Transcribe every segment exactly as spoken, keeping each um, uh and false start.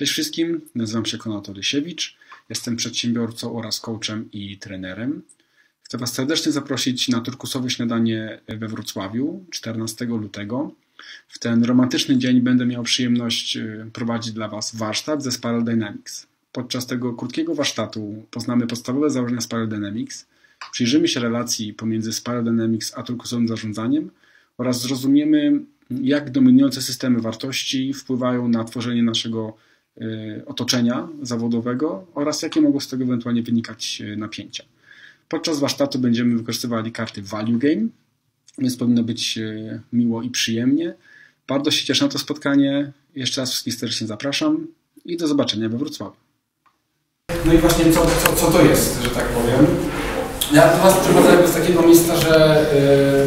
Cześć wszystkim, nazywam się Konrad Olesiewicz, jestem przedsiębiorcą oraz coachem i trenerem. Chcę Was serdecznie zaprosić na Turkusowe Śniadanie we Wrocławiu czternastego lutego. W ten romantyczny dzień będę miał przyjemność prowadzić dla Was warsztat ze Spiral Dynamics. Podczas tego krótkiego warsztatu poznamy podstawowe założenia Spiral Dynamics, przyjrzymy się relacji pomiędzy Spiral Dynamics a turkusowym zarządzaniem oraz zrozumiemy, jak dominujące systemy wartości wpływają na tworzenie naszego otoczenia zawodowego oraz jakie mogą z tego ewentualnie wynikać napięcia. Podczas warsztatu będziemy wykorzystywali karty Value Game, więc powinno być miło i przyjemnie. Bardzo się cieszę na to spotkanie. Jeszcze raz wszystkich serdecznie zapraszam i do zobaczenia we Wrocławiu. No i właśnie co, co, co to jest, że tak powiem. Ja do Was przychodzę z takiego miejsca, że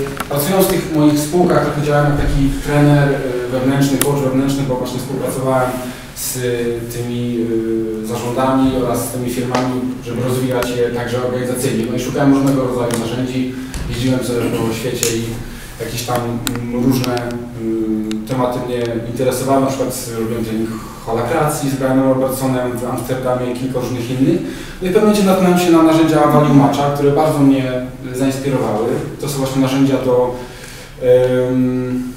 yy, pracując w tych moich spółkach, tak powiedziałem, jak taki trener wewnętrzny, coach wewnętrzny, bo właśnie współpracowałem z tymi y, zarządami oraz z tymi firmami, żeby rozwijać je także organizacyjnie. No i szukałem różnego rodzaju narzędzi, jeździłem sobie po świecie i jakieś tam m, różne m, tematy mnie interesowały, na przykład robiłem trening holokracji z Brianem Robertsonem w Amsterdamie i kilka różnych innych. No i w pewnym momencie natknąłem się na narzędzia Valiumacza, które bardzo mnie zainspirowały. To są właśnie narzędzia do, ym,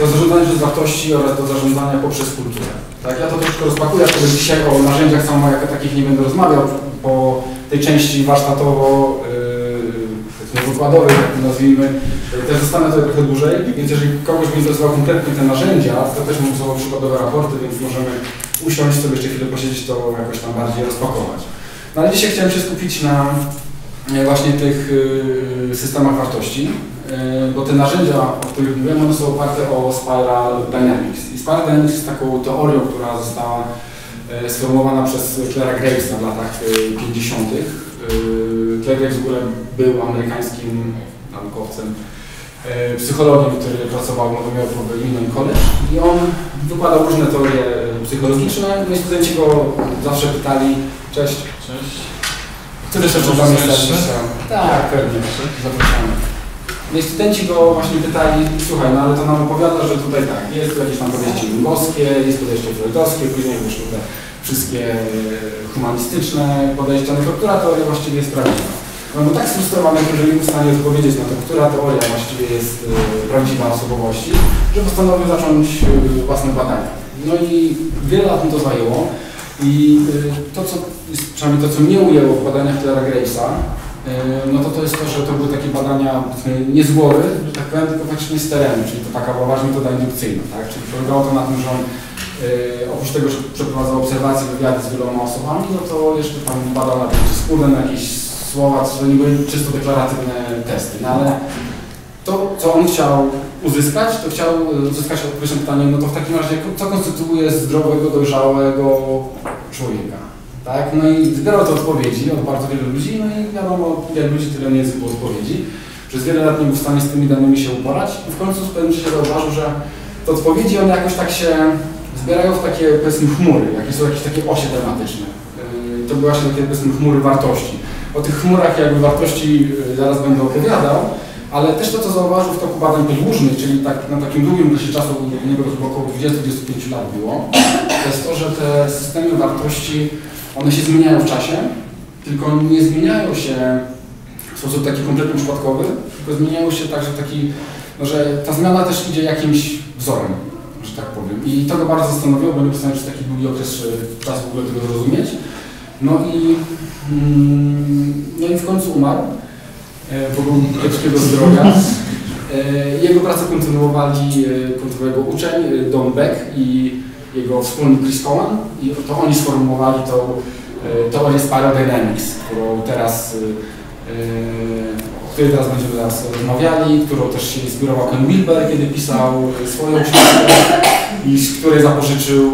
do zarządzania przez wartości oraz do zarządzania poprzez kulturę. Tak, ja to troszkę rozpakuję, bo dzisiaj o narzędziach samo jako takich nie będę rozmawiał, bo tej części warsztatowo yy, wykładowej, jak to nazwijmy, też zostanę tutaj trochę dłużej, więc jeżeli kogoś mi interesowały konkretnie te narzędzia, to też mam słowo przykładowe raporty, więc możemy usiąść sobie jeszcze chwilę posiedzieć, to jakoś tam bardziej rozpakować. No ale dzisiaj chciałem się skupić na właśnie tych yy, systemach wartości, bo te narzędzia, o których mówiłem, one są oparte o Spiral Dynamics. I Spiral Dynamics jest taką teorią, która została sformułowana przez Clara Graves w latach pięćdziesiątych. Clara Graves w ogóle był amerykańskim naukowcem, psychologiem, który pracował w Nowym Illinois College i on wykładał różne teorie psychologiczne. No i studenci go zawsze pytali, cześć, cześć, który się wam jest? Tak, pewnie, zapraszamy. No i studenci go właśnie pytali, słuchaj, no ale to nam opowiada, że tutaj tak, jest tu jakieś tam podejście jungowskie, jest podejście freudowskie, później wyszły te wszystkie humanistyczne podejścia, no to która teoria właściwie jest prawdziwa? No bo tak sfrustrowany, że nie był w stanie odpowiedzieć na to, która teoria właściwie jest prawdziwa osobowości, że postanowił zacząć własne badania. No i wiele lat mi to zajęło i to, co, przynajmniej to, co mnie ujęło w badaniach Clara Gravesa, no to to jest to, że to były takie badania nie z głowy, że tak powiem, tylko faktycznie z terenu, czyli to taka poważna metoda indukcyjna, tak? Czyli polegało to na tym, że on yy, oprócz tego, że przeprowadzał obserwacje, wywiady z wieloma osobami, no to jeszcze tam badał na jakieś skórne, na jakieś słowa, to nie były czysto deklaratywne testy, no ale to, co on chciał uzyskać, to chciał uzyskać odpowiedź na pytanie, no to w takim razie, co konstytuuje zdrowego, dojrzałego człowieka? Tak? No i zbierał te odpowiedzi od bardzo wielu ludzi, no i wiadomo, ile ludzi, tyle nie było odpowiedzi. Przez wiele lat nie był w stanie z tymi danymi się uporać i w końcu pewnie się zauważył, że te odpowiedzi, one jakoś tak się zbierają w takie, powiedzmy, chmury, jakie są jakieś takie osie tematyczne. To były właśnie takie, powiedzmy, chmury wartości. O tych chmurach jakby wartości zaraz będę opowiadał, ale też to, co zauważył w toku badań podłużnych, czyli tak, na takim długim okresie czasu, u niego około dwudziestu do dwudziestu pięciu lat było, to jest to, że te systemy wartości, one się zmieniają w czasie, tylko nie zmieniają się w sposób taki kompletnie przypadkowy, tylko zmieniają się także taki, no, że ta zmiana też idzie jakimś wzorem, że tak powiem. I to go bardzo zastanowiło, bo nie postanowiłem przez taki długi okres czasu w ogóle tego zrozumieć. No i, mm, no i w końcu umarł, bo był kiepskiego zdrowia. Jego pracę kontynuowali, kontynuował jego uczeń Don Beck i jego wspólnik Chris Coleman i to oni sformułowali tą e, teorię Spiral Dynamics, którą teraz, e, o której teraz będziemy teraz rozmawiali, którą też się inspirował Ken Wilber, kiedy pisał swoją książkę i z której zapożyczył,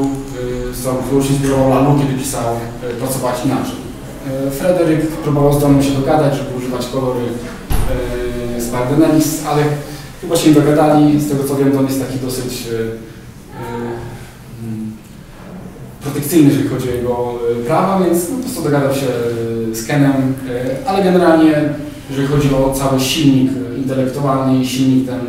e, którą się inspirował Laloux, kiedy pisał e, Pracować inaczej. E, Frederic próbował z Donem się dogadać, żeby używać kolory e, Spiral Dynamics, ale chyba się nie dogadali, z tego co wiem, Don jest taki dosyć e, protekcyjny, jeżeli chodzi o jego prawa, więc no, po prostu dogadał się z Kenem, ale generalnie, jeżeli chodzi o cały silnik intelektualny i silnik ten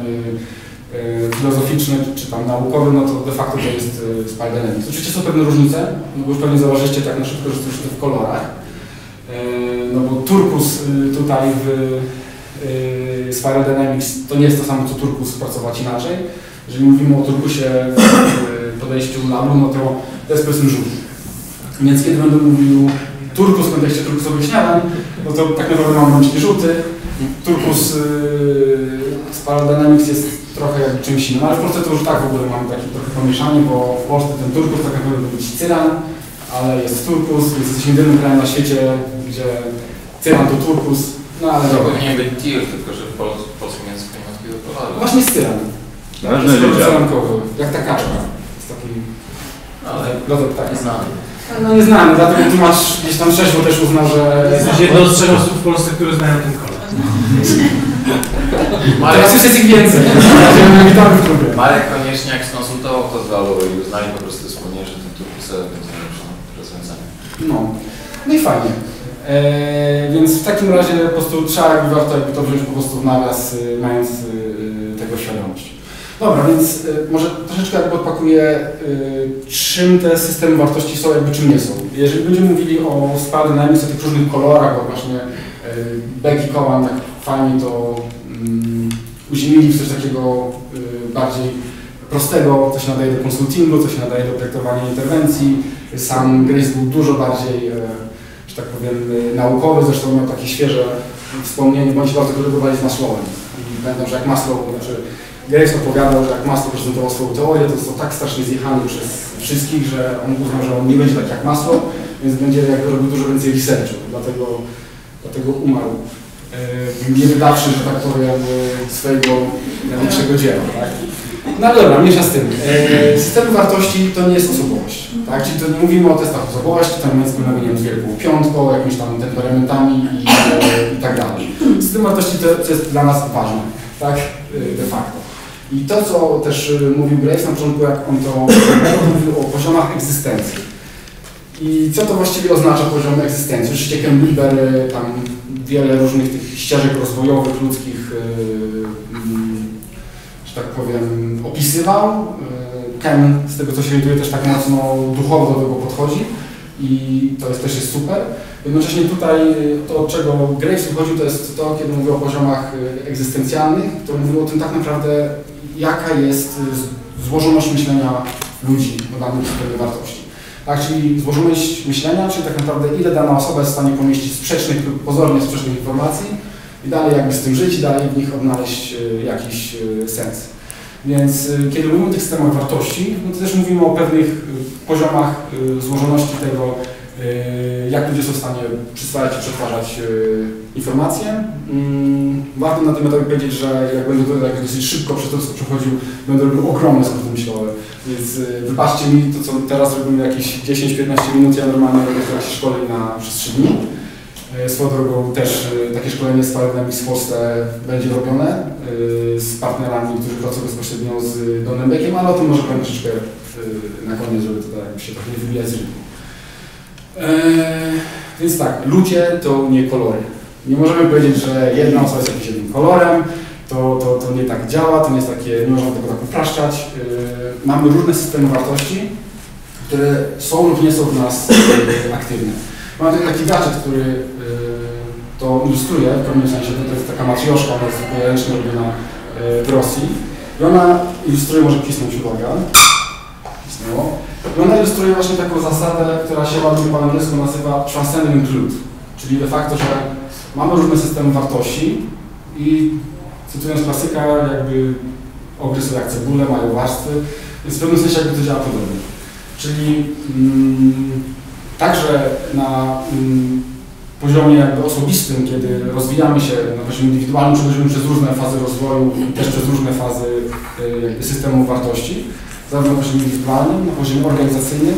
filozoficzny czy tam naukowy, no to de facto to jest Spiral Dynamics. Oczywiście są pewne różnice, no bo już pewnie zauważyliście tak na szybko, że to już w kolorach. No bo turkus tutaj w Spiral Dynamics to nie jest to samo co turkus, pracować inaczej. Jeżeli mówimy o turkusie w podejściu Laloux, no to to jest powiedzmy żółć. Więc kiedy będę mówił turkus w kontekście turkusowych śniadań, no to tak naprawdę mam na myśli żółty. Turkus Spiral Dynamics jest trochę jak czymś innym, ale w Polsce to już tak w ogóle mamy takie trochę pomieszanie, bo w Polsce ten turkus tak naprawdę to być cyran, ale jest turkus, więc jesteśmy jedynym krajem na świecie, gdzie cyran to turkus, no ale... To powinien być tir, tylko że w polskim języku nie ma takiego kolorze. Właśnie jest cyran. Należny cyrankowy, jak ta kaczka. Jest taki... Ale... Lotek tak. Nieznany. No nieznany, dlatego tu masz gdzieś tam sześć, bo też uznał, że... Jesteś jedną z trzech osób w Polsce, które znają ten kolor. Marek, teraz już jest ich więcej. Marek koniecznie jak skonsultował to z Laloux i uznali po prostu wspólnie, że ten turkus będzie lepszym rozwiązaniem. No, no i fajnie. E, więc w takim razie po prostu trzeba jakby warto jakby to wziąć po prostu w nawias, mając y, tego świadomość. Dobra, więc y, może troszeczkę jakby odpakuję, y, czym te systemy wartości są, jakby czym nie są. Jeżeli będziemy mówili o Spiral Dynamics, o tych różnych kolorach, bo właśnie y, Beck i Coleman tak fajnie to y, uziemili w coś takiego y, bardziej prostego, co się nadaje do konsultingu, co się nadaje do projektowania interwencji. Sam Graves był dużo bardziej, y, że tak powiem, y, naukowy, zresztą miał takie świeże wspomnienie, bądź bardzo korygowali z Maslowem. Będą, że jak Maslow, znaczy, Graves opowiadał, że jak Maslow prezentował swoją teorię, to został tak strasznie zjechany przez wszystkich, że on uznał, że on nie będzie tak jak Maslow, więc będzie jakby robił dużo więcej researchu, dlatego, dlatego umarł. Yy, nie wydawszy, że tak powiem, swojego najlepszego dzieła. Tak? No ale dobra, mniejsza z tym. Yy, systemy wartości to nie jest osobowość. Tak? Czyli to nie mówimy o testach osobowości, tam jest wspólnie z wielką piątką, jakimiś tam temperamentami i, i tak dalej. System wartości to, to jest dla nas ważne, tak? Yy, de facto. I to, co też mówił Graves na początku, jak on to mówił o poziomach egzystencji. I co to właściwie oznacza poziom egzystencji? Oczywiście Ken Wilber, tam wiele różnych tych ścieżek rozwojowych, ludzkich, yy, że tak powiem, opisywał. Ken, z tego co się widuje, też tak mocno duchowo do tego podchodzi i to jest, też jest super. Jednocześnie tutaj to, od czego Graves wychodził, to jest to, kiedy mówił o poziomach egzystencjalnych, to mówił o tym tak naprawdę, jaka jest złożoność myślenia ludzi o danej swojej wartości. Tak, czyli złożoność myślenia, czyli tak naprawdę ile dana osoba jest w stanie pomieścić sprzecznych lub pozornie sprzecznych informacji i dalej jakby z tym żyć i dalej w nich odnaleźć jakiś sens. Więc kiedy mówimy o tych systemach wartości, no to też mówimy o pewnych poziomach złożoności tego, jak ludzie są w stanie przyswajać i przetwarzać informacje. Warto na tym etapie powiedzieć, że jak będę tutaj dosyć szybko przez to przechodził, będę robił ogromne skróty myślowe. Więc wybaczcie mi to, co teraz robimy jakieś dziesięć do piętnastu minut, ja normalnie robię w trakcie szkoleń na przez trzy dni. Swoją drogą też takie szkolenie z Spiral Dynamics w Polsce będzie robione z partnerami, którzy pracują bezpośrednio z Donem Beckiem, ale o tym może powiem troszeczkę na koniec, żeby tutaj się trochę nie wybijać z rynku. Eee, więc tak, ludzie to nie kolory. Nie możemy powiedzieć, że jedna osoba jest jakimś jednym kolorem, to, to, to nie tak działa, to nie jest takie, nie można tego tak upraszczać. Eee, mamy różne systemy wartości, które są lub nie są w nas e, aktywne. Mamy tutaj taki gadżet, który e, to ilustruje, w pewnym sensie to jest taka matrioszka, ona jest ręcznie robiona e, w Rosji. I ona ilustruje, może pisnąć uwaga. Pisnęło. I ona ilustruje właśnie taką zasadę, która się ładnie po angielsku nazywa transcendent good, czyli de facto, że mamy różne systemy wartości i cytując klasyka, jakby ogry są jak cebule, mają warstwy, więc w pewnym sensie jakby to działa podobnie. Czyli mm, także na mm, poziomie jakby osobistym, kiedy rozwijamy się na poziomie indywidualnym, przechodzimy przez różne fazy rozwoju, też przez różne fazy jakby systemów wartości, zarówno na poziomie indywidualnym, na poziomie organizacyjnym,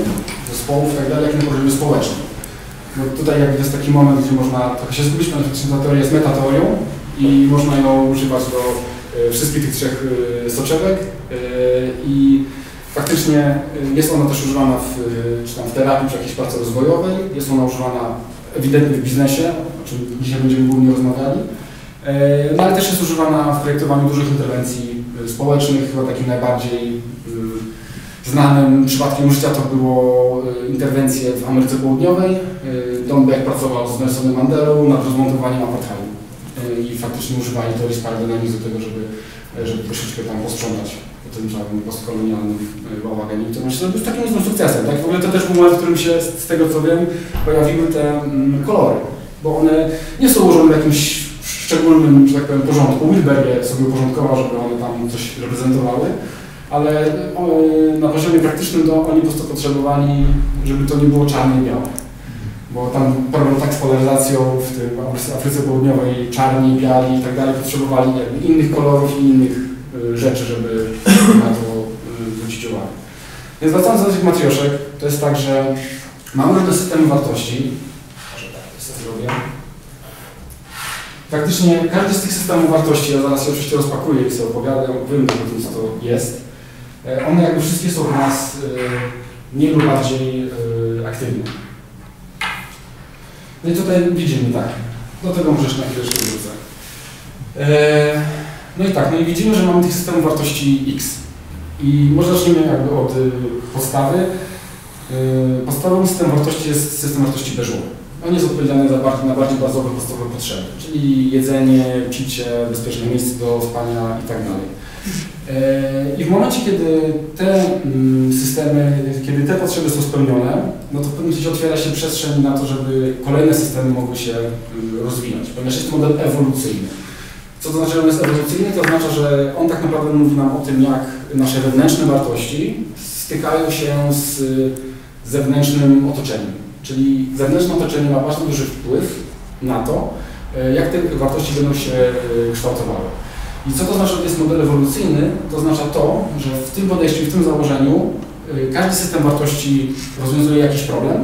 zespołów i tak dalej, jak i na poziomie społecznym. No tutaj jakby jest taki moment, gdzie można trochę się zgubić, ponieważ ta teoria jest metateorią i można ją używać do y, wszystkich tych trzech y, soczewek y, i faktycznie jest ona też używana w, y, czy tam w terapii, czy jakiejś pracy rozwojowej, jest ona używana ewidentnie w biznesie, o czym dzisiaj będziemy głównie rozmawiali, y, no ale też jest używana w projektowaniu dużych interwencji społecznych. Chyba takim najbardziej znanym przypadkiem użycia to było interwencje w Ameryce Południowej. Don Beck pracował z Nelsonem Mandelą nad rozmontowaniem apartheidu i faktycznie używali teorii Spiral Dynamics do tego, żeby, żeby troszeczkę tam posprzątać tym żadnym postkolonialnym bałaganem. I to myślę, że to jest takim niezłym sukcesem. Tak? W ogóle to też był moment, w którym się, z tego co wiem, pojawiły te mm, kolory, bo one nie są ułożone w jakimś szczególnym, że tak powiem, porządku. Wilber je sobie uporządkował, żeby one tam coś reprezentowały, ale one, na poziomie praktycznym to oni po prostu potrzebowali, żeby to nie było czarne i białe. Bo tam problem tak z polaryzacją w tym Afryce Południowej, czarni, biali i tak dalej, potrzebowali jakby innych kolorów i innych rzeczy, żeby na to zwrócić uwagę. Więc wracając do tych matrioszek, to jest tak, że mamy do systemu wartości, może tak to zrobię. Praktycznie każdy z tych systemów wartości, ja zaraz je oczywiście rozpakuję i sobie opowiadam, powiem o tym, co to jest. One jakby wszystkie są u nas mniej lub bardziej aktywne. No i tutaj widzimy tak, do tego możesz na chwileczkę wrócę. No i tak, no i widzimy, że mamy tych systemów wartości X. I może zacznijmy jakby od podstawy. Podstawowym systemem wartości jest system wartości beżowy. On jest odpowiedzialny za bardziej, na bardziej bazowe, podstawowe potrzeby, czyli jedzenie, picie, bezpieczne miejsce do spania i tak dalej. I w momencie, kiedy te systemy, kiedy te potrzeby są spełnione, no to w pewnym sensie otwiera się przestrzeń na to, żeby kolejne systemy mogły się rozwijać, ponieważ jest to model ewolucyjny. Co to znaczy, że on jest ewolucyjny? To znaczy, że on tak naprawdę mówi nam o tym, jak nasze wewnętrzne wartości stykają się z zewnętrznym otoczeniem. Czyli zewnętrzne otoczenie ma bardzo duży wpływ na to, jak te wartości będą się kształtowały. I co to znaczy, że to jest model ewolucyjny? To oznacza to, że w tym podejściu, w tym założeniu każdy system wartości rozwiązuje jakiś problem,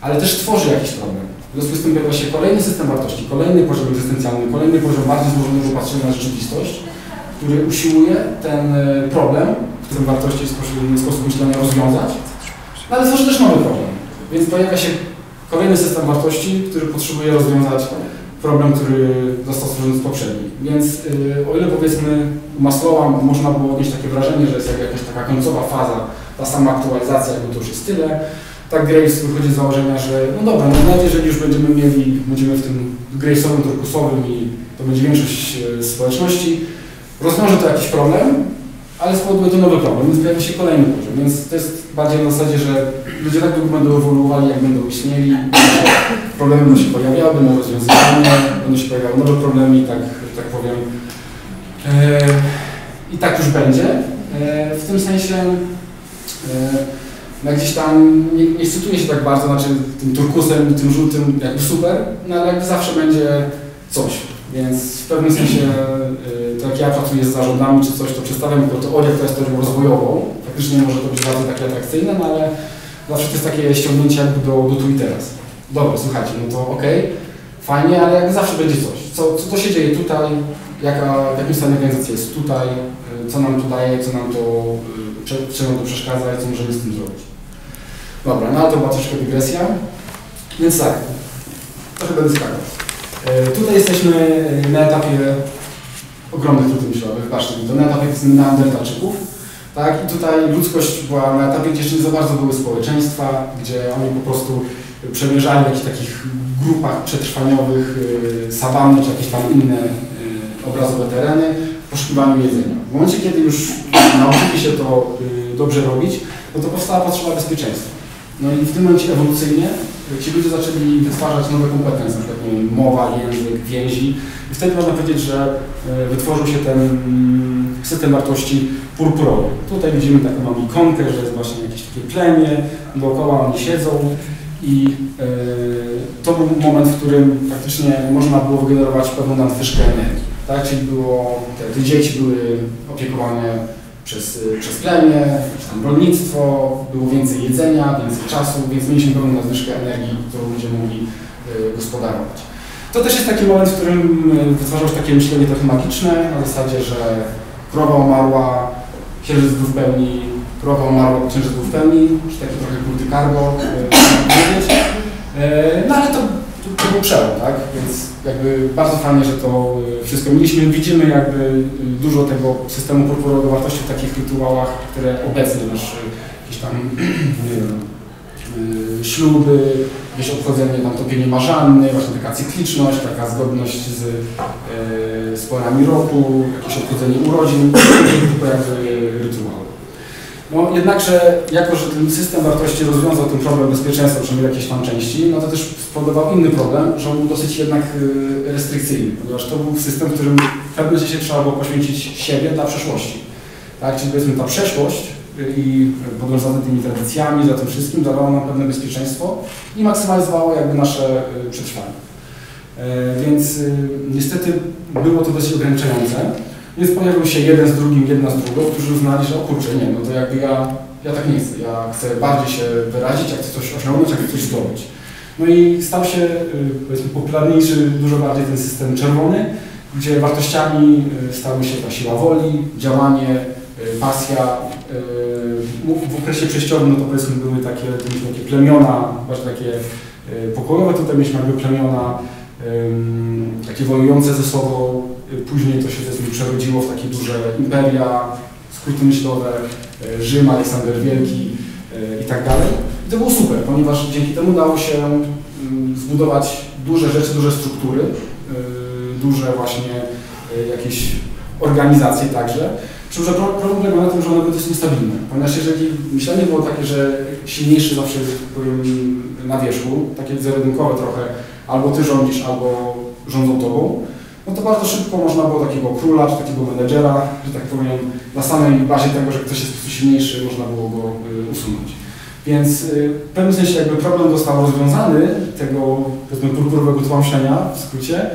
ale też tworzy jakiś problem. W związku z tym pojawia się kolejny system wartości, kolejny poziom egzystencjalny, kolejny poziom bardziej złożonego patrzenia na rzeczywistość, który usiłuje ten problem, w którym wartości jest w sposób myślenia rozwiązać, no ale tworzy też nowy problem. Więc pojawia się kolejny system wartości, który potrzebuje rozwiązać problem, który został stworzony z poprzedni. Więc yy, o ile powiedzmy u Maslowa można było odnieść takie wrażenie, że jest jakaś taka końcowa faza, ta sama aktualizacja, jakby to już jest tyle, tak Graves wychodzi z założenia, że no dobra, no nawet jeżeli już będziemy mieli, będziemy w tym Gravesowym, turkusowym i to będzie większość społeczności, rozwiąże to jakiś problem, ale spowoduje to nowy problem, więc pojawi się kolejny poziom. Więc to jest bardziej na zasadzie, że ludzie tak długo będą ewoluowali, jak będą istnieli, problemy będą się pojawiały, będą rozwiązywane, będą się pojawiały nowe problemy i tak, tak powiem, i tak już będzie. W tym sensie no gdzieś tam nie, nie ekscytuje się tak bardzo, znaczy tym turkusem, tym żółtym jakby super, no ale jakby zawsze będzie coś. Więc w pewnym sensie, tak jak ja pracuję z zarządami czy coś, to przedstawiam jako teorię, która jest teorią rozwojową. Faktycznie może to być bardzo takie atrakcyjne, no ale zawsze to jest takie ściągnięcie jakby do, do tu i teraz. Dobra, słuchajcie, no to okej, okay, fajnie, ale jakby zawsze będzie coś. Co, co to się dzieje tutaj, jaka, w jakim stanie organizacja jest tutaj, co nam to daje, co nam to, czemu to przeszkadza i co możemy z tym zrobić. Dobra, no ale to była troszkę dygresja, więc tak, trochę będę skakał. E, tutaj jesteśmy na etapie ogromnych trudów myślowych, patrzcie, to na etapie neandertalczyków, tak, i tutaj ludzkość była na etapie, gdzie jeszcze nie za bardzo były społeczeństwa, gdzie oni po prostu przemierzali w jakichś takich grupach przetrwaniowych y, sawanny, czy jakieś tam inne y, obrazowe tereny w poszukiwaniu jedzenia. W momencie, kiedy już nauczyli się to y, dobrze robić, no to powstała potrzeba bezpieczeństwa. No i w tym momencie ewolucyjnie ci ludzie zaczęli wytwarzać nowe kompetencje, na przykład nie, mowa, język, więzi. I wtedy można powiedzieć, że wytworzył się ten system wartości purpurowy. Tutaj widzimy taką mamy ikonkę, że jest właśnie jakieś takie plemię, dookoła oni siedzą i yy, to był moment, w którym faktycznie można było wygenerować pewną nadwyżkę energii. Tak? Czyli było, te, te dzieci były opiekowane Przez, przez plemię, tam rolnictwo, było więcej jedzenia, więcej czasu, więc mieliśmy pełną nadwyżkę energii, którą będziemy mogli y, gospodarować. To też jest taki moment, w którym wytwarzało się takie myślenie trochę magiczne, na zasadzie, że krowa umarła, księżyc był w pełni, krowa umarła, księżyc był w pełni, czy takie trochę kulty cargo, y, no ale to to był przełom, tak? Więc jakby bardzo fajnie, że to wszystko mieliśmy. Widzimy jakby dużo tego systemu purpurowego wartości w takich rytuałach, które obecnie nasz jakieś tam, nie wiem, śluby, jakieś obchodzenie, tam topienie marzanny, właśnie taka cykliczność, taka zgodność z, yy, z porami roku, jakieś obchodzenie urodzin, to jakby rytuały. No jednakże, jako że ten system wartości rozwiązał ten problem bezpieczeństwa, przynajmniej w jakiejś tam części, no to też spowodował inny problem, że on był dosyć jednak restrykcyjny, ponieważ to był system, w którym w pewnym sensie trzeba było poświęcić siebie dla przeszłości. Tak, czyli powiedzmy ta przeszłość i podwiązane tymi tradycjami, za tym wszystkim dawało nam pewne bezpieczeństwo i maksymalizowało jakby nasze przetrwanie. Więc niestety było to dosyć ograniczające. Więc pojawił się jeden z drugim, jedna z drugą, którzy uznali, że o kurczę, nie, no to jakby ja, ja tak nie chcę, ja chcę bardziej się wyrazić, jak chcę coś osiągnąć, jak chcę coś zdobyć. No i stał się, powiedzmy, popularniejszy, dużo bardziej ten system czerwony, gdzie wartościami stały się ta siła woli, działanie, pasja. W okresie przejściowym, no to powiedzmy były takie, takie plemiona, właśnie takie pokojowe, tutaj mieliśmy jakby plemiona takie wojujące ze sobą. Później to się przerodziło w takie duże imperia, skróty myślowe, Rzym, Aleksander Wielki i tak dalej. I to było super, ponieważ dzięki temu dało się zbudować duże rzeczy, duże struktury, duże właśnie jakieś organizacje także. Przy czym problem polega na tym, że one były dość niestabilne, ponieważ jeżeli myślenie było takie, że silniejszy zawsze jest na wierzchu, takie zero-jedynkowe trochę, albo ty rządzisz, albo rządzą tobą, no to bardzo szybko można było takiego króla, czy takiego menedżera, że tak powiem, na samej bazie tego, że ktoś jest po prostu silniejszy, można było go y, usunąć. Więc y, w pewnym sensie jakby problem został rozwiązany, tego purpurowego tłamszenia w skrócie,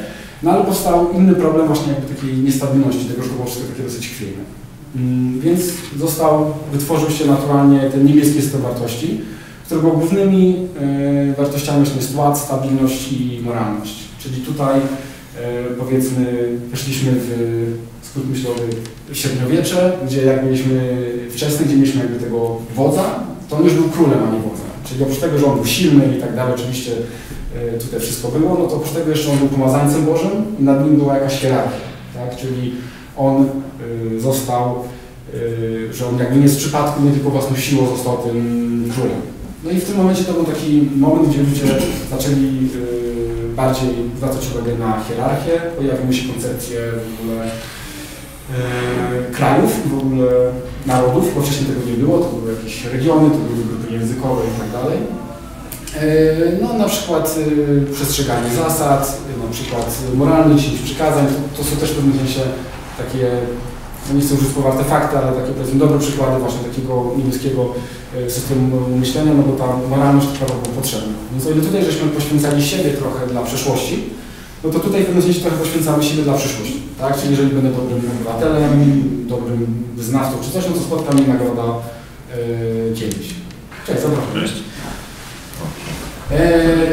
no ale powstał inny problem właśnie jakby takiej niestabilności tego, że było wszystko takie dosyć chwiejne. Y, więc został, wytworzył się naturalnie ten niebieski system wartości, którego głównymi y, wartościami jest ład, stabilność i moralność. Czyli tutaj powiedzmy, weszliśmy w skrót myślowy średniowiecze, gdzie jak mieliśmy wczesny, gdzie mieliśmy jakby tego wodza, to on już był królem, a nie wodza. Czyli oprócz tego, że on był silny i tak dalej, oczywiście tutaj wszystko było, no to oprócz tego jeszcze on był pomazańcem Bożym i nad nim była jakaś hierarchia, tak? Czyli on został, że on jakby nie z przypadku, nie tylko własną siłą został tym królem. No i w tym momencie to był taki moment, gdzie ludzie zaczęli bardziej zwracać uwagę na hierarchię, pojawiły się koncepcje w ogóle e, krajów, w ogóle narodów, bo wcześniej tego nie było, to były jakieś regiony, to były grupy językowe i tak dalej. E, no na przykład e, przestrzeganie zasad, e, na przykład moralnych przykazań, to, to są też w pewnym sensie takie, no nie chcę użyć słowa artefakty, ale takie powiedzmy dobre przykłady właśnie takiego niemieckiego systemu myślenia, no bo ta moralność trochę była potrzebna. Więc o ile tutaj żeśmy poświęcali siebie trochę dla przeszłości, no to tutaj w pewnym sensie trochę poświęcamy siebie dla przyszłości, tak? Czyli jeżeli będę dobrym obywatelem, dobrym wyznawcą czy coś, no to spotka mnie nagroda yy, kiedyś. Cześć, zapraszam.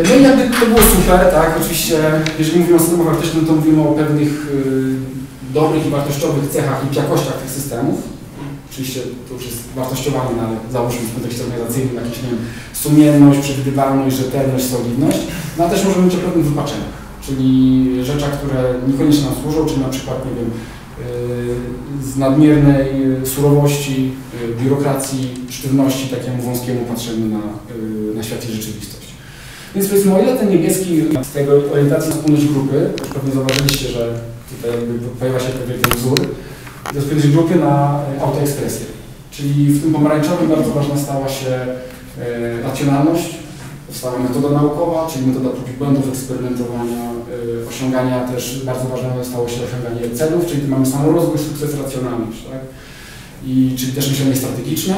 No i jakby to było super, tak? Oczywiście, jeżeli mówimy o systemie wartościowym, to mówimy o pewnych yy, dobrych i wartościowych cechach i jakościach tych systemów. Oczywiście to już jest wartościowanie, ale załóżmy w kontekście organizacyjnym jakieś, nie wiem, sumienność, przewidywalność, rzetelność, solidność, no ale też może być o pewnym wypaczeniu, czyli rzeczach, które niekoniecznie nam służą, czyli na przykład, nie wiem, z nadmiernej surowości, biurokracji, sztywności, takiemu wąskiemu patrzeniu na, na świat i rzeczywistość. Więc powiedzmy, o ile ten niebieski z tego orientacji na wspólność grupy, już pewnie zauważyliście, że tutaj pojawia się pewien wzór, rozpędzić grupy na autoekspresję. Czyli w tym pomarańczowym bardzo ważna stała się e, racjonalność, powstała metoda naukowa, czyli metoda prób i błędów, eksperymentowania, e, osiągania też bardzo ważne stało się osiąganie celów, czyli tu mamy samorozwój, sukces, racjonalność, tak? I czyli też myślenie strategiczne,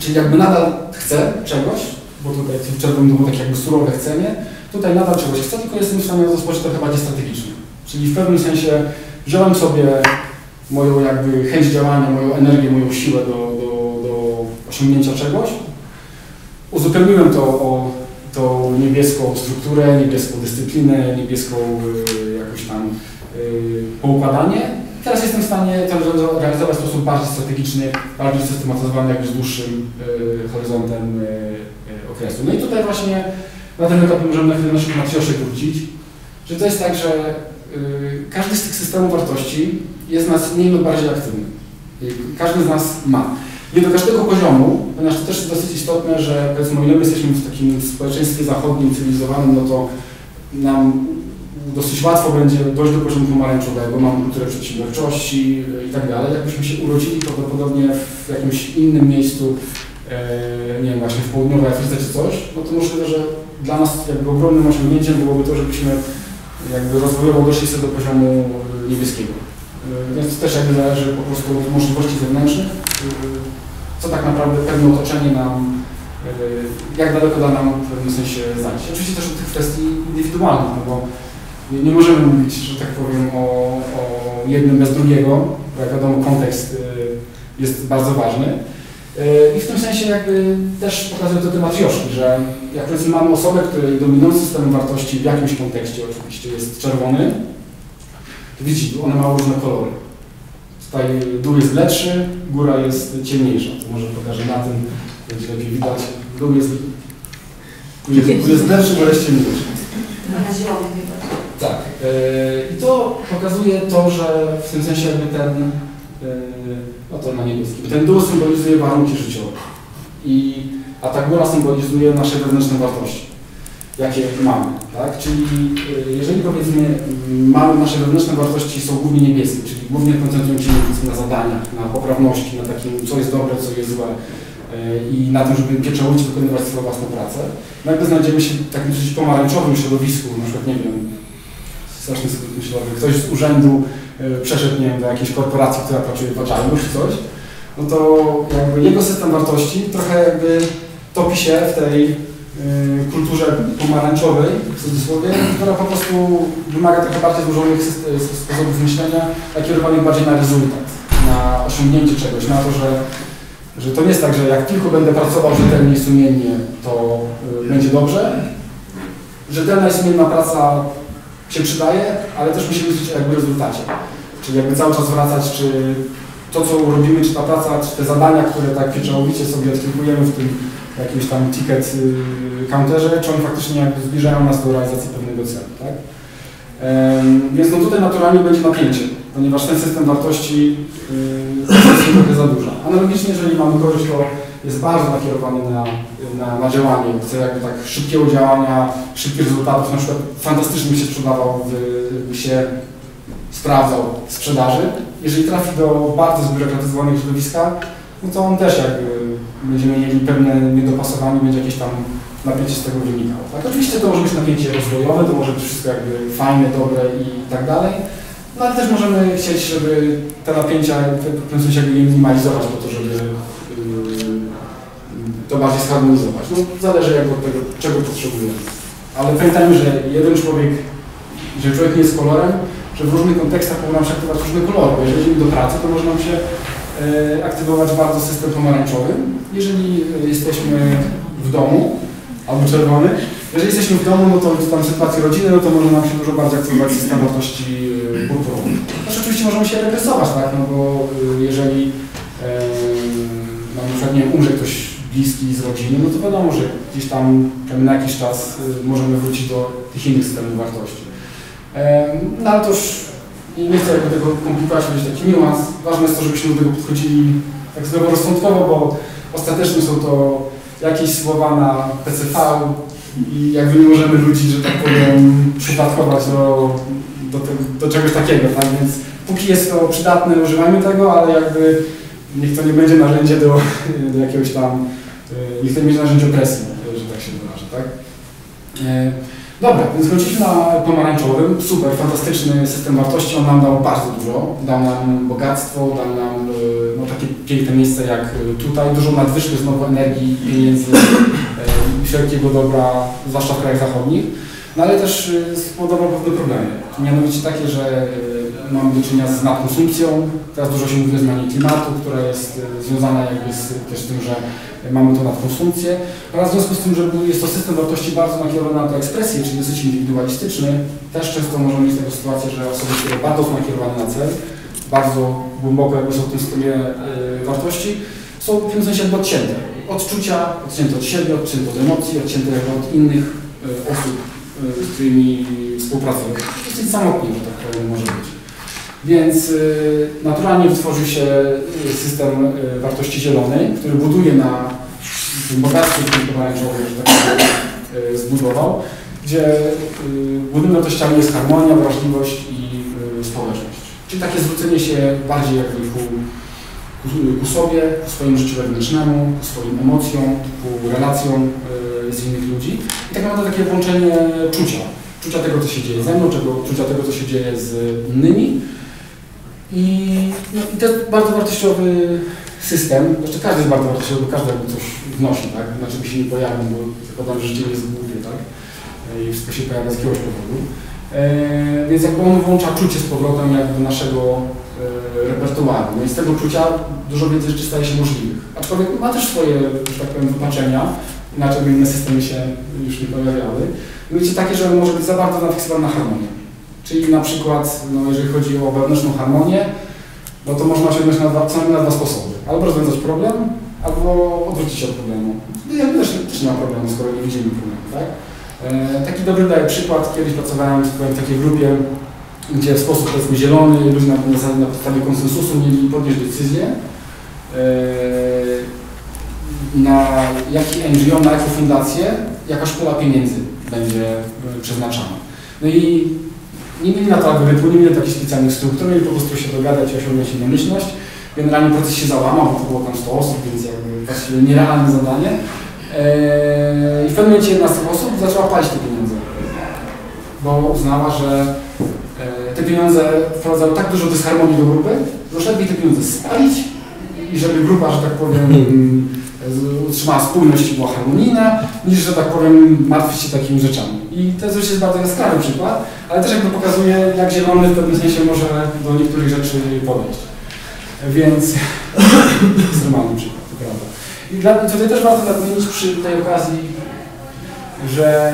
czyli jakby nadal chcę czegoś, bo tutaj w czerwonym było takie jakby surowe chcenie, tutaj nadal czegoś chcę, tylko jestem w stanie rozpocząć trochę bardziej strategicznie. Czyli w pewnym sensie wziąłem sobie moją jakby chęć działania, moją energię, moją siłę do, do, do osiągnięcia czegoś. Uzupełniłem to o tą niebieską strukturę, niebieską dyscyplinę, niebieską y, jakoś tam y, poukładanie. Teraz jestem w stanie to realizować w sposób bardziej strategiczny, bardziej systematyzowany, jakby z dłuższym y, horyzontem y, y, okresu. No i tutaj właśnie Na tym etapie możemy do naszych matrioszek wrócić, że to jest tak, że yy, każdy z tych systemów wartości jest nas mniej lub bardziej aktywny. Każdy z nas ma. Nie do każdego poziomu, ponieważ to też jest dosyć istotne, że powiedzmy, ile my jesteśmy w takim społeczeństwie zachodnim, cywilizowanym, no to nam dosyć łatwo będzie dojść do poziomu pomarańczowego, mamy kulturę przedsiębiorczości i tak dalej. Jakbyśmy się urodzili prawdopodobnie w jakimś innym miejscu, e, nie wiem, właśnie w południowej Afryce czy coś, no to możliwe, że dla nas jakby ogromnym osiągnięciem byłoby to, żebyśmy jakby rozwojowo doszli sobie do poziomu niebieskiego. E, więc to też jakby zależy po prostu od możliwości zewnętrznych, e, co tak naprawdę pewne otoczenie nam, e, jak daleko da nam w pewnym sensie znać. Oczywiście też od tych kwestii indywidualnych, no bo Nie, nie możemy mówić, że tak powiem, o, o jednym bez drugiego, bo jak wiadomo kontekst y, jest bardzo ważny. Y, I w tym sensie jakby też pokazuje to temat Joszki, że jak powiedzmy mamy osobę, której dominujący system wartości w jakimś kontekście oczywiście jest czerwony, to widzi, one mają różne kolory. Tutaj dół jest lepszy, góra jest ciemniejsza. To może pokażę na tym, będzie lepiej widać. Dół jest, jest, jest, jest lepszy, góra jest ciemniejsza. Na zielony chyba. Tak. I yy, to pokazuje to, że w tym sensie jakby ten, yy, no to na niebieski, ten dół symbolizuje warunki życiowe, I, a ta góra symbolizuje nasze wewnętrzne wartości, jakie mamy, tak? Czyli yy, jeżeli powiedzmy mamy nasze wewnętrzne wartości są głównie niebieskie, czyli głównie koncentrują się na zadaniach, na poprawności, na takim co jest dobre, co jest złe, i na tym, żeby pieczołowicie wykonywać swoją własną pracę, no jakby znajdziemy się w takim dosyć pomarańczowym środowisku, na przykład, nie wiem, strasznie skrótnie się robi, ktoś z urzędu y, przeszedł, nie wiem, do jakiejś korporacji, która pracuje w Agile czy coś, no to jakby jego system wartości trochę jakby topi się w tej y, kulturze pomarańczowej, w cudzysłowie, która po prostu wymaga trochę bardziej złożonych sposobów myślenia, a kierowanych bardziej na rezultat, na osiągnięcie czegoś, na to, że że to nie jest tak, że jak tylko będę pracował rzetelnie i sumiennie, to y, będzie dobrze. Rzetelna i sumienna praca się przydaje, ale też musimy myśleć o jakby rezultacie. Czyli jakby cały czas wracać, czy to, co robimy, czy ta praca, czy te zadania, które tak pieczołowicie sobie odklikujemy w tym jakimś tam ticket y, counterze, czy one faktycznie jakby zbliżają nas do realizacji pewnego celu, tak? Ym, więc no tutaj naturalnie będzie napięcie, ponieważ ten system wartości yy, jest trochę za dużo. Analogicznie, jeżeli mamy kogoś, kto jest bardzo nakierowany na, na, na działanie, chce jakby tak szybkiego działania, szybkich rezultatów, na przykład fantastycznie się sprzedawał, by się sprawdzał w sprzedaży. Jeżeli trafi do bardzo zbiurokratyzowanego środowiska, no to on też jakby będziemy mieli pewne niedopasowanie, będzie jakieś tam napięcie z tego wynikało. Tak? Oczywiście to może być napięcie rozwojowe, to może być wszystko jakby fajne, dobre i tak dalej. No ale też możemy chcieć, żeby te napięcia w pewnym sensie je minimalizować po to, żeby to bardziej zharmonizować. No zależy jakby od tego, czego potrzebujemy. Ale pamiętajmy, że jeden człowiek, że człowiek nie jest kolorem, że w różnych kontekstach mogą nam się aktywować różne kolory. Bo jeżeli idziemy do pracy, to może nam się e, aktywować bardzo system pomarańczowy. Jeżeli jesteśmy w domu, albo czerwony, jeżeli jesteśmy w domu, no to tam w sytuacji rodziny, no to może nam się dużo bardziej aktywować system wartości kulturowych. Znaczy oczywiście możemy się regresować, tak, no bo jeżeli e, na przykład, nie wiem, umrze ktoś bliski z rodziny, no to wiadomo, że gdzieś tam na jakiś czas możemy wrócić do tych innych systemów wartości. E, no ale to już nie chcę jakby tego komplikować, będzie taki niuans. Ważne jest to, żebyśmy do tego podchodzili tak zdroworozsądkowo, bo ostatecznie są to jakieś słowa na P C V i jakby nie możemy ludzi, że tak powiem, przypadkować do, do, te, do czegoś takiego, tak? Więc póki jest to przydatne, używajmy tego, ale jakby niech to nie będzie narzędzie do, do jakiegoś tam, niech to nie będzie narzędzie opresji, że tak się wyrażę, tak? Dobra, więc wróciliśmy na pomarańczowym, super, fantastyczny system wartości, on nam dał bardzo dużo, dał nam bogactwo, dał nam no, takie piękne miejsce jak tutaj, dużo nadwyżki znowu energii, pieniędzy i wszelkiego dobra, zwłaszcza w krajach zachodnich, no ale też spowodował pewne problemy, mianowicie takie, że mamy do czynienia z nadkonsumpcją, teraz dużo się mówi o zmianie klimatu, która jest związana jakby z też tym, że mamy to nadkonsumpcję, oraz w związku z tym, że jest to system wartości bardzo nakierowany na to ekspresję, czyli dosyć indywidualistyczny, też często możemy mieć taką sytuację, że osoby, które bardzo są nakierowane na cel, bardzo głęboko jakby są w tym systemie wartości, są w tym sensie odcięte. Odczucia, odcięte od siebie, odcięte od emocji, odcięte od innych osób, z którymi współpracujemy. Czyli samotnie, że tak powiem, może być. Więc naturalnie wytworzy się system wartości zielonej, który buduje na tym bogactwie, które pomarańczowe, że tak powiem, zbudował, gdzie głównymi wartościami jest harmonia, wrażliwość i społeczność. Czyli takie zwrócenie się bardziej jakby ku, ku, ku sobie, ku swoim życiu wewnętrznemu, ku swoim emocjom, ku relacjom z innych ludzi. I tak naprawdę takie włączenie czucia. Czucia tego, co się dzieje ze mną, czego, czucia tego, co się dzieje z innymi. I, no, i to jest bardzo wartościowy system. Znaczy każdy jest bardzo wartościowy, bo każdy jakby coś wnosi, tak? Znaczy by się nie pojawił, bo zakładam, że życie jest w głowie, tak? I wszystko się pojawia z jakiegoś powodu. Yy, więc jakby on włącza czucie z powrotem jak do naszego yy, repertuaru. No i z tego czucia dużo więcej rzeczy staje się możliwych. Aczkolwiek ma też swoje, że tak powiem, wypaczenia, inaczej by inne systemy się już nie pojawiały. Wiecie, takie, że może być za bardzo nafiksowane na harmonię. Czyli na przykład, no, jeżeli chodzi o wewnętrzną harmonię, no to można osiągnąć na dwa, co najmniej na dwa sposoby. Albo rozwiązać problem, albo odwrócić się od problemu. Ja też, też nie ma problemu, skoro nie widzimy problemu, tak? E, taki dobry daję przykład. Kiedyś pracowałem w takiej grupie, gdzie w sposób, powiedzmy, zielony, ludzie na, na podstawie konsensusu mieli podjąć decyzję e, na jaki N G O, na jaką fundację, jaka szkoła pieniędzy będzie przeznaczana. No i nie mieli na to algorytmu, nie mieli takich specjalnych struktur, mieli po prostu się dogadać i osiągnąć jednomyślność. Generalnie proces się załamał, bo to było tam sto osób, więc jakby właściwie nierealne zadanie. I w pewnym momencie jedna z tych osób zaczęła palić te pieniądze, bo uznała, że te pieniądze wprowadzały tak dużo dysharmonii do grupy, że lepiej te pieniądze spalić i żeby grupa, że tak powiem, utrzymała spójność i była harmonijna, niż, że tak powiem, martwić się takimi rzeczami. I to jest oczywiście bardzo jaskrawy przykład, ale też jakby pokazuje, jak zielony w pewnym sensie może do niektórych rzeczy podejść. Więc ekstremalny przykład, to prawda. I dla, tutaj też warto nadmienić przy tej okazji, że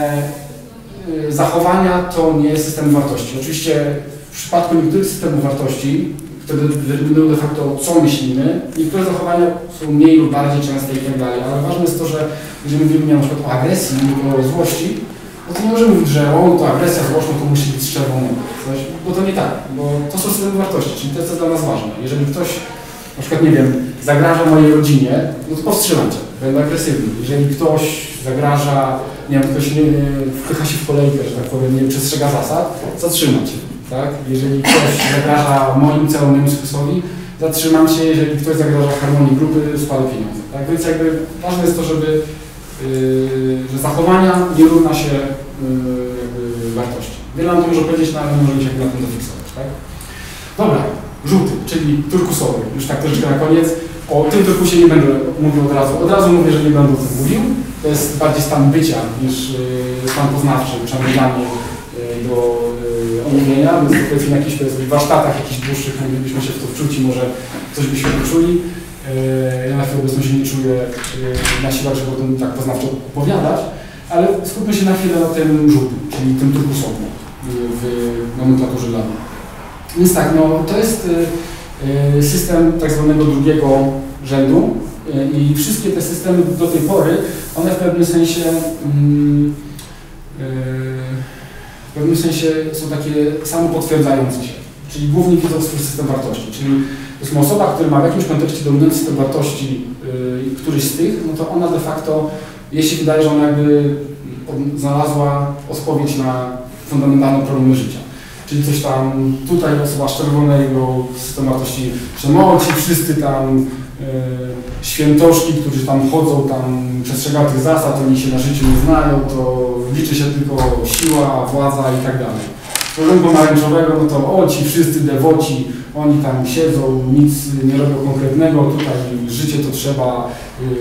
zachowania to nie jest system wartości. Oczywiście w przypadku niektórych systemów wartości, które determinują de facto, co myślimy, niektóre zachowania są mniej lub bardziej częste i tak dalej, ale ważne jest to, że jeżeli mówimy na przykład o agresji, o złości, no to nie możemy mówić, że o, to agresja złośna, to musi być z czerwonego, bo to nie tak, bo to są systemy wartości, czyli to jest dla nas ważne. Jeżeli ktoś, na przykład, nie wiem, zagraża mojej rodzinie, no to powstrzymam cię, będę agresywny. Jeżeli ktoś zagraża, nie wiem, ktoś wpycha się w kolejkę, że tak powiem, nie przestrzega zasad, zatrzymam cię, tak? Jeżeli ktoś zagraża moim celowym umysłowi, zatrzymam się, jeżeli ktoś zagraża harmonii grupy, spalę pieniądze, tak? Więc jakby ważne jest to, żeby Yy, że zachowania nie równa się yy, wartości. Wiele nam to może powiedzieć, no, ale nie możemy się na tym zafiksować, tak? Dobra, żółty, czyli turkusowy, już tak troszeczkę na koniec. O tym turkusie nie będę mówił od razu. Od razu mówię, że nie będę o tym mówił. To jest bardziej stan bycia niż yy, stan poznawczy, przynajmniej dla mnie yy, do yy, omówienia. Więc powiedzmy na jakichś warsztatach jakichś dłuższych moglibyśmy się w to wczuć i może coś byśmy poczuli. Ja na chwilę obecną się nie czuję na siłach, żeby o tym tak poznawczo opowiadać, ale skupmy się na chwilę na tym żółtym, czyli tym turkusowym w nomenklaturze dla mnie. Więc tak, no to jest system tak zwanego drugiego rzędu i wszystkie te systemy do tej pory, one w pewnym sensie w pewnym sensie są takie samopotwierdzające się, czyli głównie widzą swój system wartości, czyli powiedzmy, osoba, która ma w jakimś kontekście dominujący system wartości yy, któryś z tych, no to ona de facto, jeśli wydaje, że ona jakby znalazła odpowiedź na fundamentalne problemy życia. Czyli coś tam, tutaj osoba z czerwonego systemu wartości przemocy, wszyscy tam yy, świętoszki, którzy tam chodzą, tam przestrzegają tych zasad, oni się na życiu nie znają, to liczy się tylko siła, władza i tak dalej. Problem pomarańczowego, no to o, ci wszyscy dewoci, oni tam siedzą, nic nie robią konkretnego, tutaj życie to trzeba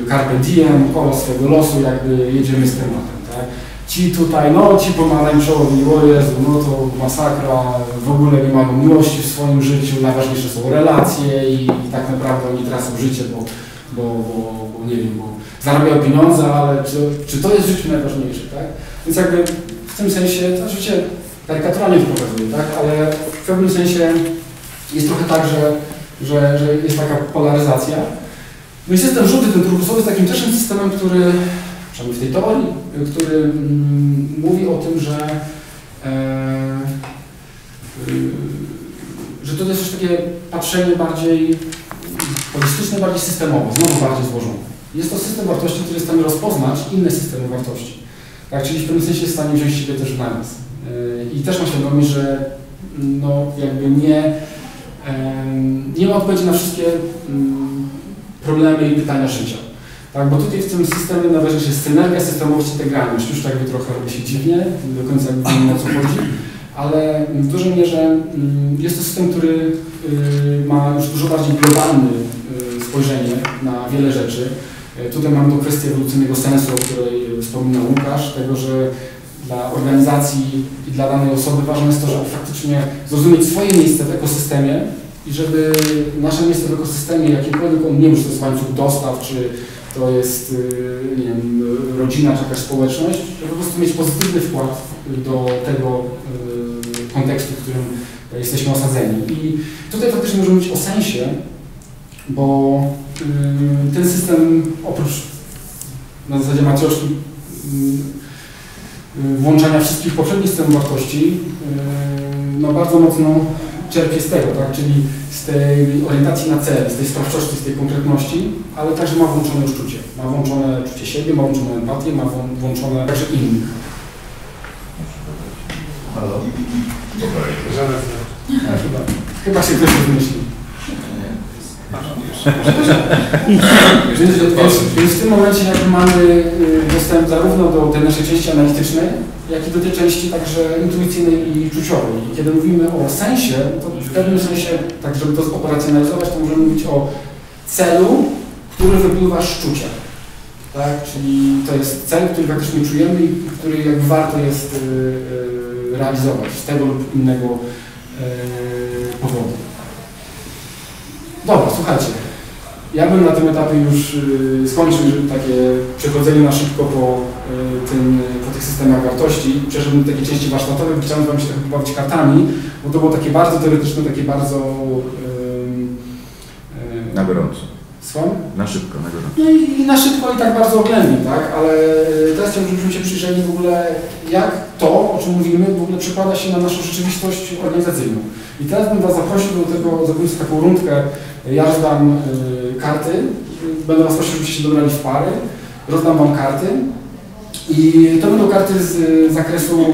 y, carpe diem, koło swego losu, jakby jedziemy z tematem, tak? Ci tutaj, no ci pomarańczowi, o Jezu, no to masakra, w ogóle nie mają miłości w swoim życiu, najważniejsze są relacje i, i tak naprawdę oni tracą życie, bo, bo, bo, bo nie wiem, bo zarabiają pieniądze, ale czy, czy to jest życie najważniejsze, tak? Więc jakby w tym sensie, to oczywiście karykaturalnie to pokazuje, tak? Ale w pewnym sensie jest trochę tak, że, że, że jest taka polaryzacja. No i system żółty, ten turkusowy, jest takim też systemem, który przynajmniej w tej teorii, który mówi o tym, że, że to jest już takie patrzenie bardziej holistyczne, bardziej systemowe, znowu bardziej złożone. Jest to system wartości, który jest w stanie rozpoznać inne systemy wartości. Tak, czyli w pewnym sensie jest w stanie wziąć siebie też na nas. I też ma świadomość, że no, jakby nie, nie ma odpowiedzi na wszystkie problemy i pytania życia. Tak, bo tutaj w tym systemie najważniejsza jest synergia, systemowość, integralność. Już tak jakby trochę robi się dziwnie, nie do końca nie wiem, o co chodzi, ale w dużej mierze jest to system, który ma już dużo bardziej globalny spojrzenie na wiele rzeczy. Tutaj mamy tą kwestię ewolucyjnego sensu, o której wspominał Łukasz, tego, że dla organizacji i dla danej osoby ważne jest to, żeby faktycznie zrozumieć swoje miejsce w ekosystemie i żeby nasze miejsce w ekosystemie, jakiekolwiek on nie wiem, czy to jest łańcuch dostaw, czy to jest nie wiem, rodzina, czy jakaś społeczność, żeby po prostu mieć pozytywny wkład do tego kontekstu, w którym jesteśmy osadzeni. I tutaj faktycznie możemy mówić o sensie, bo ten system oprócz na zasadzie matrioszki włączania wszystkich poprzednich systemów wartości no bardzo mocno czerpie z tego, tak? Czyli z tej orientacji na cel, z tej sprawczości, z tej konkretności, ale także ma włączone już czucie. Ma włączone czucie siebie, ma włączone empatię, ma włączone także innych. Halo? Chyba się ktoś wymyśli. Więc, więc w tym momencie jakby mamy dostęp zarówno do tej naszej części analitycznej, jak i do tej części także intuicyjnej i czuciowej. I kiedy mówimy o sensie, to w pewnym sensie, tak żeby to operacjonalizować, to możemy mówić o celu, który wypływa z czucia. Tak? Czyli to jest cel, który faktycznie czujemy i który jakby warto jest realizować z tego lub innego powodu. Dobra, słuchajcie, ja bym na tym etapie już yy, skończył takie przechodzenie na szybko po, yy, tym, po tych systemach wartości. Przeszedłem do takiej części warsztatowej, chciałem wam się trochę pobawić kartami, bo to było takie bardzo teoretyczne, takie bardzo... Yy, yy, na gorąco. Słucham? Na szybko, na gorąco. No i, i na szybko i tak bardzo oględnie, tak? Ale teraz chciałbym, żebyśmy się przyjrzeli w ogóle, jak to, o czym mówimy, w ogóle przekłada się na naszą rzeczywistość organizacyjną. I teraz bym was zaprosił do tego, zrobił sobie taką rundkę. Ja rozdam y, karty, będę was prosił, żebyście się dobrali w pary, rozdam wam karty i to będą karty z, z zakresu y,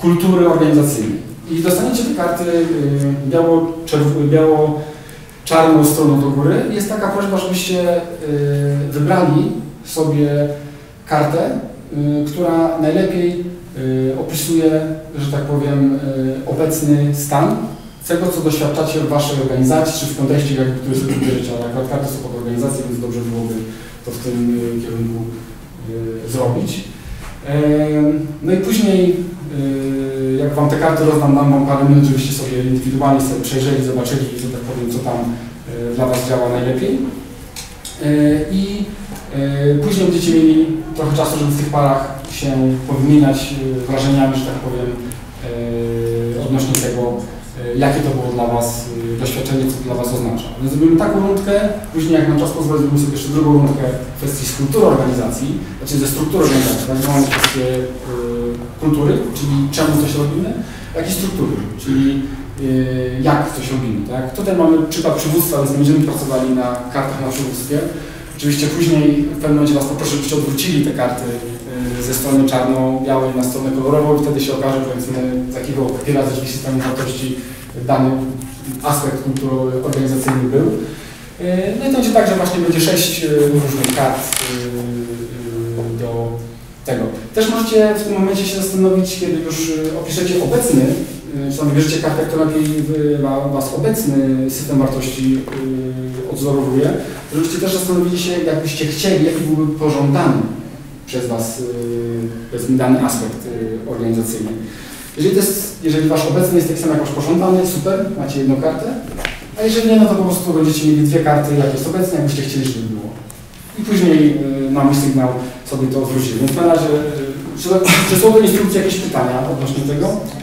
kultury organizacyjnej. I dostaniecie te karty y, biało-czerw- biało-czarną stroną do góry. Jest taka prośba, żebyście y, wybrali sobie kartę, y, która najlepiej y, opisuje, że tak powiem, y, obecny stan tego, co doświadczacie w waszej organizacji, czy w kontekście, jakby, który sobie wybierzecie, ale akurat karty są pod organizację, więc dobrze byłoby to w tym kierunku y, zrobić. Y, no i później, y, jak wam te karty rozdam, dam wam parę minut, żebyście sobie indywidualnie sobie przejrzeli, zobaczyli, że tak powiem, co tam y, dla was działa najlepiej. I y, y, później będziecie mieli trochę czasu, żeby w tych parach się powymieniać y, wrażeniami, że tak powiem, y, odnośnie tego, jakie to było dla was doświadczenie, co to dla was oznacza. Więc zrobimy taką rundkę, później jak nam czas pozwoli, zrobimy sobie jeszcze drugą rundkę w kwestii struktury organizacji, znaczy ze struktury organizacji, tak zwaną kwestię y, kultury, czyli czemu coś robimy, jak i struktury, czyli y, jak coś robimy. Tak? Tutaj mamy przykład przywództwa, więc będziemy pracowali na kartach na przywództwie. Oczywiście później w pewnym momencie was poproszę, żebyście odwrócili te karty ze strony czarno-białej na stronę kolorową i wtedy się okaże, powiedzmy, z jakiego papiera ze drzwi systemu wartości dany aspekt kultury organizacyjny był. No i to będzie tak, że właśnie będzie sześć różnych kart do tego. Też możecie w tym momencie się zastanowić, kiedy już opiszecie obecny, czy tam wybierzecie kartę, która was obecny system wartości odzorowuje, żebyście też zastanowili się, jakbyście chcieli, jaki byłby pożądany przez was yy, dany aspekt yy, organizacyjny. Jeżeli, to jest, jeżeli wasz obecny jest tak samo jak wasz pożądany, super, macie jedną kartę, a jeżeli nie, no to po prostu będziecie mieli dwie karty, jak jest obecny, jakbyście chcieli, żeby było. I później yy, mamy sygnał, sobie to odwrócili. Więc na razie, yy, czy, czy są do instrukcji jakieś pytania odnośnie tego?